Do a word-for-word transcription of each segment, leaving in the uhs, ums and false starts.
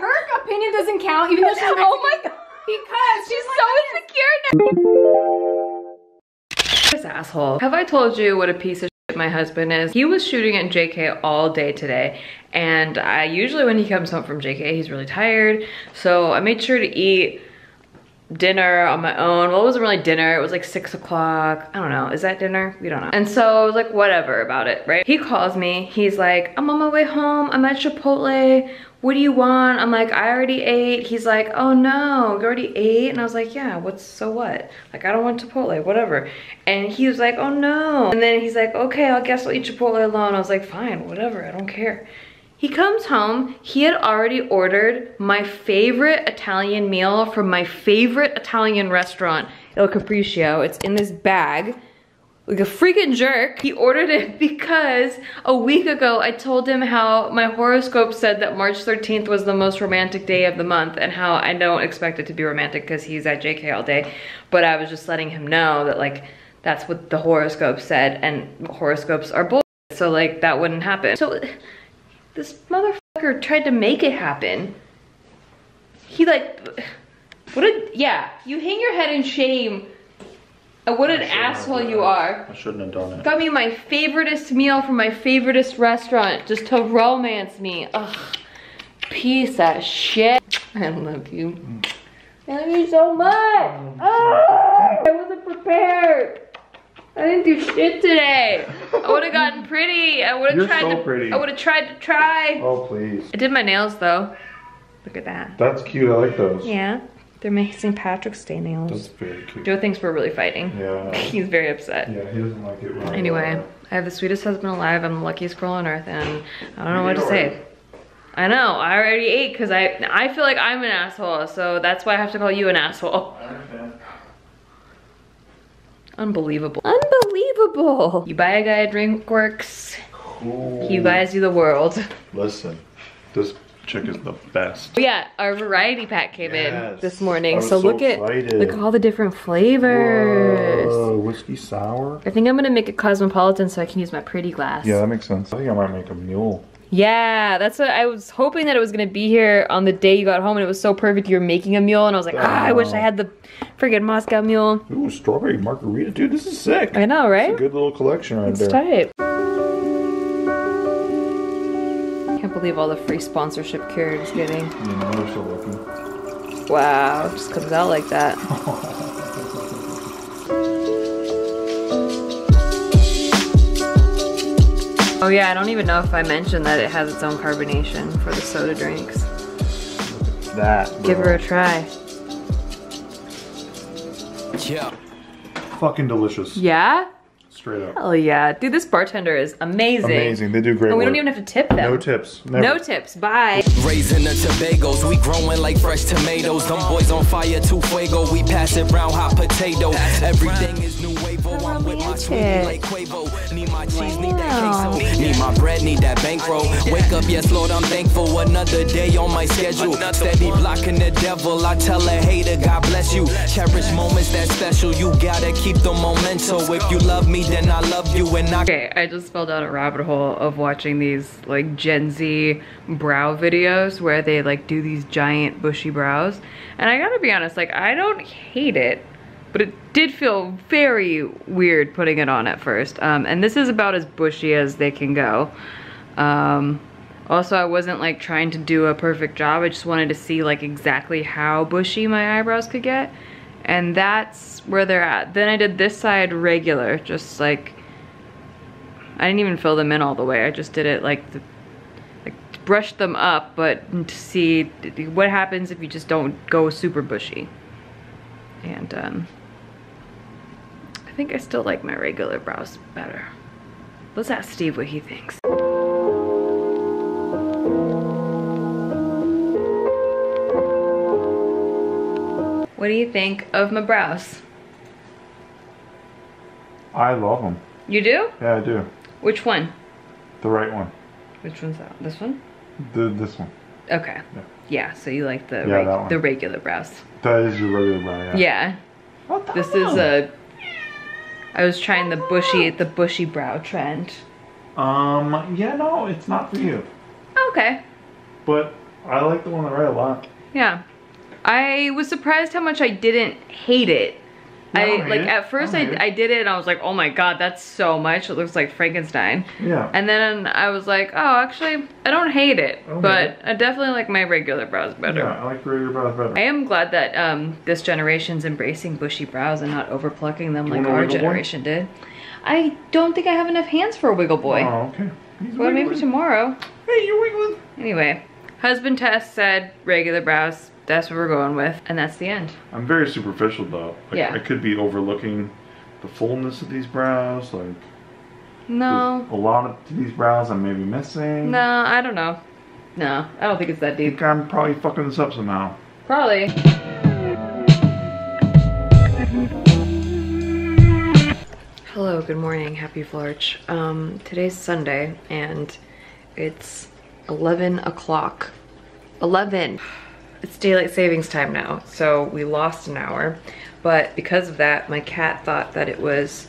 her opinion doesn't count, even though she's Mexican. Oh my god. Because she's, she's like, so insecure now. This asshole. Have I told you what a piece of shit my husband is? He was shooting at J K all day today. And I usually when he comes home from J K, he's really tired. So I made sure to eat dinner on my own. Well, it wasn't really dinner. It was like six o'clock. I don't know. Is that dinner? We don't know. And so I was like, whatever about it, right? He calls me. He's like, I'm on my way home. I'm at Chipotle. What do you want? I'm like, I already ate. He's like, oh no, you already ate? And I was like, yeah, what's, so what? Like, I don't want Chipotle, whatever. And he was like, oh no. And then he's like, okay, I guess I'll eat Chipotle alone. I was like, fine, whatever, I don't care. He comes home, he had already ordered my favorite Italian meal from my favorite Italian restaurant, Il Capriccio. It's in this bag. Like a freaking jerk. He ordered it because a week ago I told him how my horoscope said that March thirteenth was the most romantic day of the month and how I don't expect it to be romantic because he's at J K all day. But I was just letting him know that like that's what the horoscope said, and horoscopes are bull. So like that wouldn't happen. So this motherfucker tried to make it happen. He like, what a, yeah, you hang your head in shame. And what an asshole you are. I shouldn't have done it. Got me my favoriteest meal from my favoriteest restaurant just to romance me. Ugh, piece of shit. I love you. Mm. I love you so much. Mm. Oh, I wasn't prepared. I didn't do shit today. I would have gotten pretty. I would have tried so to pretty. I would have tried to try. Oh please. I did my nails though. Look at that. That's cute. I like those. Yeah. They're making Saint Patrick's Day nails. That's very cute. Joe thinks we're really fighting. Yeah. He's very upset. Yeah, he doesn't like it. When anyway, I, I have the sweetest husband alive. I'm the luckiest girl on earth, and I don't know what to say. I know. I already ate because I I feel like I'm an asshole, so that's why I have to call you an asshole. I understand. Unbelievable. Unbelievable. You buy a guy at Drinkworks, cool. He buys you the world. Listen, this chick is the best. Yeah, our variety pack came yes. in this morning. So, so look excited. at look at all the different flavors. Whoa, whiskey sour. I think I'm gonna make a cosmopolitan so I can use my pretty glass. Yeah, that makes sense. I think I might make a mule. Yeah, that's what I was hoping, that it was gonna be here on the day you got home, and it was so perfect you were making a mule, and I was like, damn. Ah, I wish I had the freaking Moscow mule. Ooh, strawberry margarita, dude, this is sick. I know, right? It's a good little collection right it's there. It's tight. Can't believe all the free sponsorship Keurig is getting. You know, they're so lucky. Wow, it just comes out like that. Oh yeah, I don't even know if I mentioned that it has its own carbonation for the soda drinks. Look at that. Give bro. her a try. Yeah. Fucking delicious. Yeah? Straight up. Hell yeah. Dude, this bartender is amazing. Amazing. They do great work. And we don't even have to tip them. No tips. Never. No tips. Bye. Raising the Tobago's. We growing like fresh tomatoes. Them boys on fire to fuego. We pass it round hot potato. Everything is new wavo. I'm with my sweetie like Quavo. Need my cheese, need that queso. Need my bread, need that bankroll. Wake up, yes, Lord, I'm thankful. Another day on my schedule. Steady blocking the devil. I tell a hater, God bless you. Cherish moments that special. You gotta keep the momentum. If you love me, then I love you. And I okay, I just fell down a rabbit hole of watching these like Gen Z brow videos where they like do these giant bushy brows, and I gotta be honest, like I don't hate it, but it did feel very weird putting it on at first. Um, and this is about as bushy as they can go. Um, also, I wasn't like trying to do a perfect job. I just wanted to see like exactly how bushy my eyebrows could get. And that's where they're at. Then I did this side regular, just like, I didn't even fill them in all the way. I just did it like, the, like brushed them up, but to see what happens if you just don't go super bushy. And um, I think I still like my regular brows better. Let's ask Steve what he thinks. What do you think of my brows? I love them. You do? Yeah, I do. Which one? The right one. Which one's that? This one? The this one. Okay. Yeah. yeah so you like the yeah, reg that one. the regular brows? That is your regular brow. Yeah. yeah. What the? This hell? is a. I was trying the bushy the bushy brow trend. Um. Yeah. No, it's not for you. Okay. But I like the one on the right a lot. Yeah. I was surprised how much I didn't hate it. No, I, I like it. At first I, I, I did it and I was like, oh my god, that's so much. It looks like Frankenstein. Yeah. And then I was like, oh, actually, I don't hate it, okay. But I definitely like my regular brows better. Yeah, I like regular brows better. I am glad that um, this generation's embracing bushy brows and not over plucking them you like our generation boy? did. I don't think I have enough hands for a wiggle boy. Oh, okay. He's well, wiggling. Maybe tomorrow. Hey, you're wiggling. Anyway, husband test said regular brows. That's what we're going with, and that's the end. I'm very superficial though. Like, yeah. I could be overlooking the fullness of these brows. Like, no, a lot of these brows I'm maybe missing. No, I don't know. No, I don't think it's that deep. I think I'm probably fucking this up somehow. Probably. Hello, good morning, happy Flarch. Um, today's Sunday, and it's eleven o'clock. eleven. It's daylight savings time now, so we lost an hour. But because of that, my cat thought that it was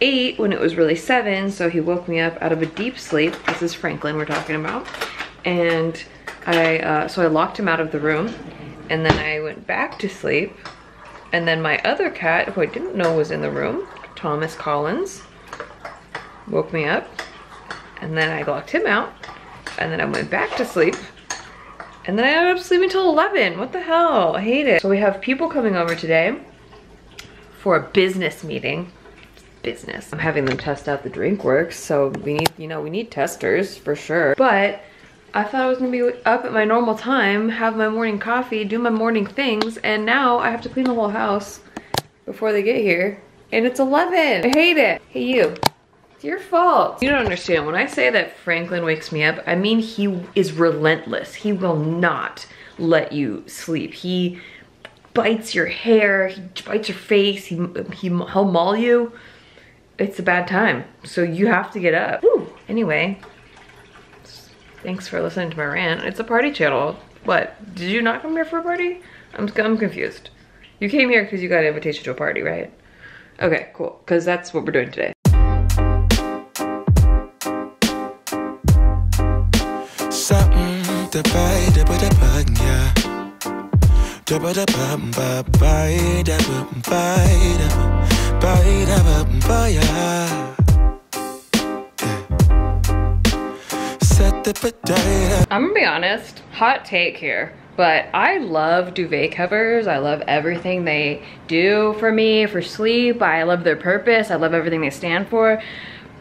eight when it was really seven, so he woke me up out of a deep sleep. This is Franklin we're talking about. And I, uh, so I locked him out of the room, and then I went back to sleep. And then my other cat, who I didn't know was in the room, Thomas Collins, woke me up. And then I locked him out, and then I went back to sleep. And then I ended up sleeping until eleven. What the hell? I hate it. So we have people coming over today for a business meeting. Business. I'm having them test out the Drinkworks, so we need, you know, we need testers for sure. But I thought I was gonna be up at my normal time, have my morning coffee, do my morning things, and now I have to clean the whole house before they get here. And it's eleven. I hate it. Hey, you. Your fault. You don't understand. When I say that Franklin wakes me up, I mean he is relentless. He will not let you sleep. He bites your hair. He bites your face. He, he, he'll maul you. It's a bad time. So you have to get up. Woo. Anyway, thanks for listening to my rant. It's a party channel. What? Did you not come here for a party? I'm, I'm confused. You came here because you got an invitation to a party, right? Okay, cool. Because that's what we're doing today. I'm gonna be honest, hot take here, but I love duvet covers. I love everything they do for me, for sleep. I love their purpose. I love everything they stand for,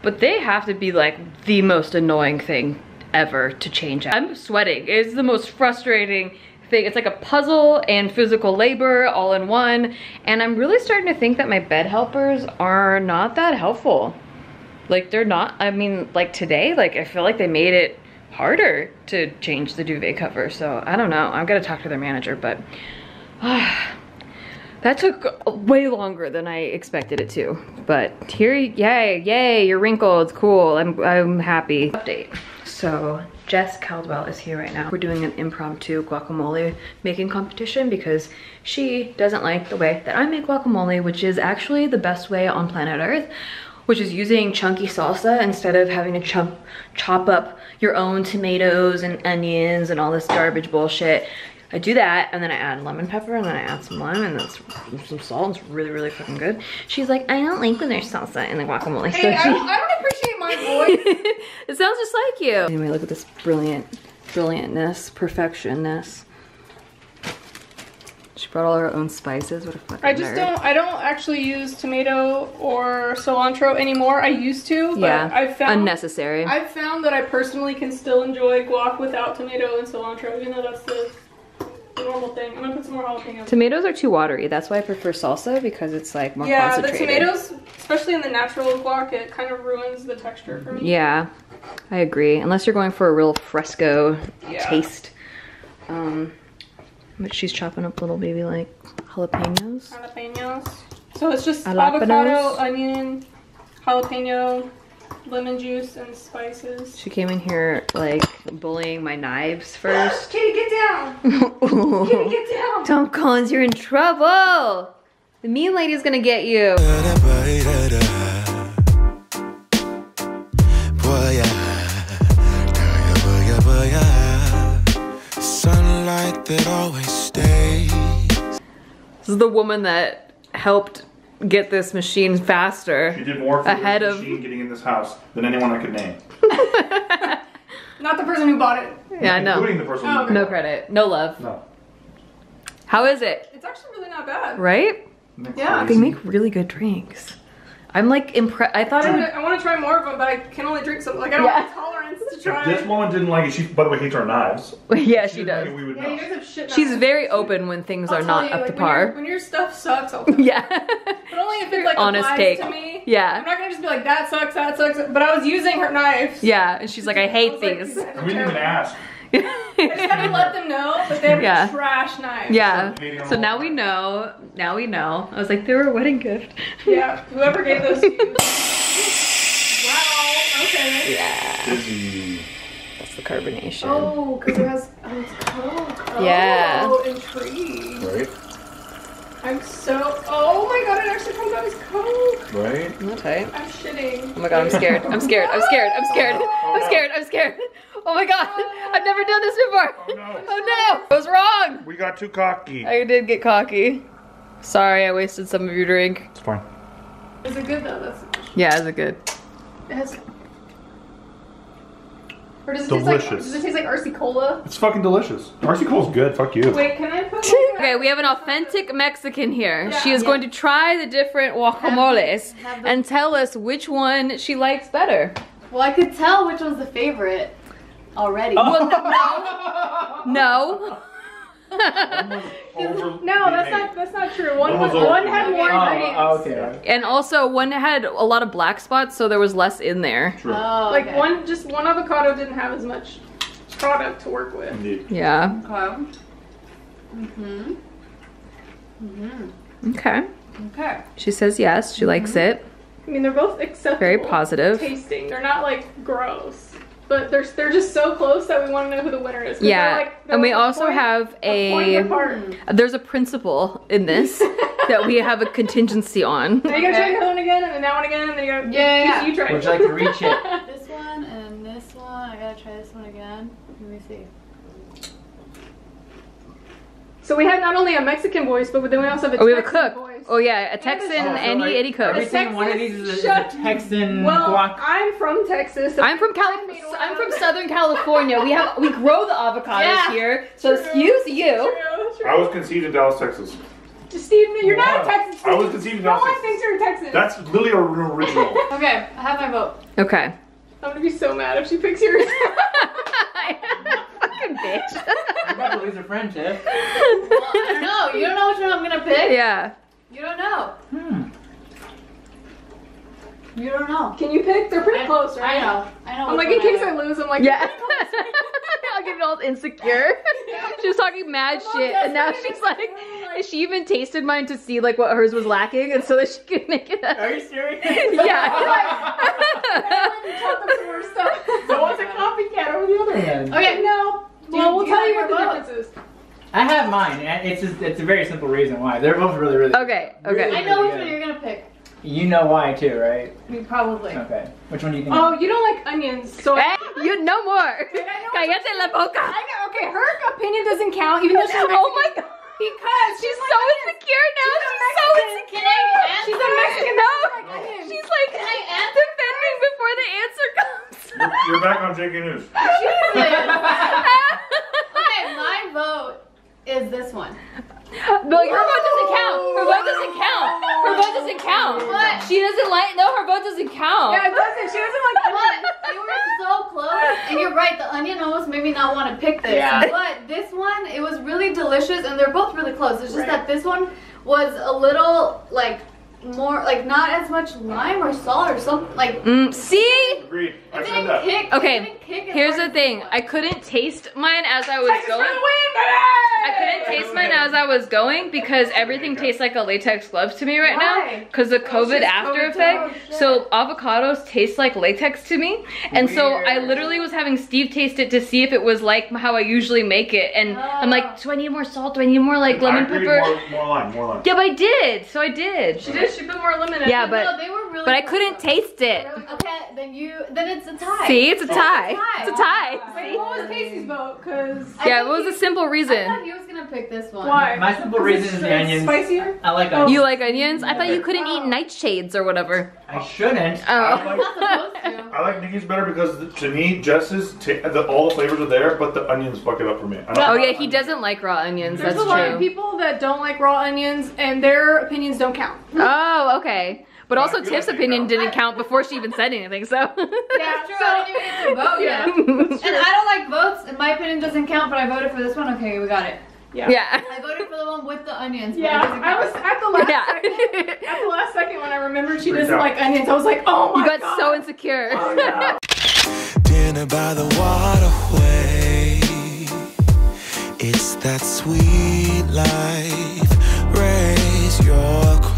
but they have to be like the most annoying thing ever to change out. I'm sweating. It's the most frustrating thing. It's like a puzzle and physical labor all in one. And I'm really starting to think that my bed helpers are not that helpful. Like they're not, I mean, like today, like I feel like they made it harder to change the duvet cover. So I don't know. I've got to talk to their manager, but uh, that took way longer than I expected it to. But here, yay, yay, you're wrinkled. It's cool. I'm, I'm happy. Update. So Jess Caldwell is here right now. We're doing an impromptu guacamole making competition because she doesn't like the way that I make guacamole, which is actually the best way on planet Earth, which is using chunky salsa instead of having to chop, chop up your own tomatoes and onions and all this garbage bullshit. I do that, and then I add lemon pepper, and then I add some lime, and then some salt. It's really, really fucking good. She's like, I don't like when there's salsa in the guacamole. Hey, so I, she... don't, I don't appreciate my voice. It sounds just like you. Anyway, look at this brilliant, brilliantness, perfectionness. She brought all her own spices. What a fucking I just nerd. don't, I don't actually use tomato or cilantro anymore. I used to, but yeah, I found- unnecessary. I've found that I personally can still enjoy guac without tomato and cilantro, even though that's the- normal thing. I'm gonna put some more jalapenos. Tomatoes are too watery. That's why I prefer salsa because it's like more yeah, concentrated. Yeah, the tomatoes, especially in the natural guac, it kind of ruins the texture for me. Yeah, I agree. Unless you're going for a real fresco yeah. taste. Um, but she's chopping up little baby like jalapenos. Jalapenos. So it's just jalapenos. Avocado, onion, jalapeno, lemon juice, and spices. She came in here like bullying my knives first. Kitty, get down! Kitty, get down! Tom Collins, you're in trouble! The mean lady's gonna get you. that always stays. This is the woman that helped get this machine faster. She did more for ahead this of machine getting in this house than anyone I could name. Not the person who bought it. Yeah, I know. Including the person oh, who no credit. No love. No. How is it? It's actually really not bad. Right? Yeah. They make really good drinks. I'm like impressed. I thought I, would, I want to try more of them, but I can only drink something. Like I don't yeah. have tolerance to try. This woman didn't like it. She, by the way, hates our knives. Yeah, she, she does. Like we would yeah, you guys have shit knives. She's very open when things I'll are not you, up like, to when par. Your, when your stuff sucks, I'll tell yeah. you. But only if it's like honest applies take. To me. Yeah. I'm not gonna just be like that sucks, that sucks. But I was using her knives. Yeah, and she's like, I hate I these. Like, we didn't even ask. I just had to let them know, but they were yeah. trash knives. Yeah. So now we know. Now we know. I was like, they were a wedding gift. Yeah. Whoever gave those to you. Wow. Okay. Yeah. Dizzy. That's the carbonation. Oh, because it has. Oh, it's Coke. Oh, yeah. Oh, intrigued. Right. I'm so. Oh my god! It actually comes out as Coke. Right. Okay. I'm shitting. Oh my god! I'm scared. I'm scared. I'm scared. I'm scared. I'm scared. I'm scared. Oh my god, oh, I've never done this before. Oh no. Oh no, it was wrong. We got too cocky. I did get cocky. Sorry, I wasted some of your drink. It's fine. Is it good though? That's yeah, is it good? It has... Or does it delicious. Taste like, does it taste like R C Cola? It's fucking delicious. R C Cola's good, fuck you. Wait, can I put okay, we have an authentic Mexican here. Yeah, she is yeah. going to try the different guacamoles have, have and tell us which one she likes better. Well, I could tell which one's the favorite. Already. Oh. Well, no. No. No, that's not that's not true. One was, one had more ingredients. Oh, okay. And also one had a lot of black spots, so there was less in there. True. Oh, like okay. one just one avocado didn't have as much product to work with. Indeed. Yeah. Okay. Mhm. Mhm. Okay. Okay. She says yes. She mm-hmm. likes it. I mean, they're both acceptable. Very positive. Tasting. They're not like gross. But they're, they're just so close that we want to know who the winner is. Yeah, they're like, they're and we also point, have a, a there's a principle in this that we have a contingency on. Now you gotta okay. try that one again, and then that one again, and then you gotta, yeah, you, yeah. you try it. Would you like to reach it? This one, and this one, I gotta try this one again. Let me see. So we have not only a Mexican voice, but then we also have a oh, Texan we have a cook. Voice. Oh yeah, a Texan, and, and, so he, and he cooks. Every single one of these is a, a Texan. Well, guac. I'm from Texas. So I'm from California. I'm from Southern California. We have we grow the avocados yeah, here, so true, excuse you. True, true. I was conceived in Dallas, Texas. Steve, you're wow. not a Texan. Steve. I was conceived in Dallas. No one thinks you're a Texan. That's literally original. Okay, I have my vote. Okay. I'm gonna be so mad if she picks yours. Fucking bitch. You're about to lose a friendship. Well, I don't know. You don't know which one I'm gonna pick. Yeah. You don't know. Hmm. You don't know. Can you pick? They're pretty I, close, right? I know. I know. I'm like, in I case know. I lose, I'm like, yeah. I'll get it all insecure. Yeah. She was talking mad I'm shit, and now she's like, like, she even tasted mine to see like what hers was lacking, and so that she could make it up. Are you serious? Yeah. So one's a copycat over the other end. Okay, no. Well, we'll tell you what the difference is. I have mine. It's just, it's a very simple reason why. They're both really, really okay. Okay. Really, I know really which good. One you're gonna pick. You know why too, right? I mean, probably. Okay. Which one do you think? Oh, you don't like onions, so hey, I you no more. Cállate la boca. I know, okay, her opinion doesn't count, even though she's Mexican. Oh my god. Because she's, she's like so onions. Insecure now. She's, she's so insecure. She's a Mexican. No. Like she's like defending before the answer comes. You're, you're back on J K News. Okay, my vote. Is this one? No, her Whoa! Vote doesn't count. Her vote doesn't count. Her vote doesn't count. What? She doesn't like. No, her vote doesn't count. Yeah, it doesn't. She doesn't like. What? You were so close, and you're right. The onion almost made me not want to pick this. Yeah. But this one, it was really delicious, and they're both really close. It's just right. that this one was a little like. More like not as much lime or salt or something like mm, see Agreed. I didn't that. Kick, okay didn't kick here's the thing I couldn't taste mine as I was I going I couldn't taste mine as I was going because everything tastes like a latex glove to me right Why? Now because the COVID oh, after effect oh, so avocados taste like latex to me and Weird. So I literally was having Steve taste it to see if it was like how I usually make it and oh. I'm like do I need more salt do I need more like and lemon pepper more, more lime more lime yeah but I did so I did she did She put more lemon in it. Yeah, but no, they were really But I couldn't taste it. Okay, then you then it's a tie. See, it's a tie. It's a tie. It's a tie. Wait, what was Casey's vote? Cause yeah, it was a simple reason. I thought he was gonna pick this one. Why? My simple reason is the onions. Spicier? I like onions. You like onions? I thought you couldn't eat nightshades or whatever. I shouldn't. Oh. I like, I like Nikki's better because the, to me, Jess's the, all the flavors are there, but the onions fuck it up for me. I don't oh yeah, onions. He doesn't like raw onions. There's that's true. There's a lot of people that don't like raw onions, and their opinions don't count. Oh, okay. But well, also Tiff's like opinion didn't count before she even said anything, so. Yeah, that's true. So, I didn't even vote yet. Yeah. And I don't like votes, and my opinion doesn't count, but I voted for this one. Okay, we got it. Yeah. yeah. I voted for the one with the onions. But yeah. I was at the last yeah. second. At the last second when I remembered she doesn't like onions, I was like, oh my god. You got god. so insecure. Oh, yeah. Dinner by the waterway. It's that sweet life. Raise your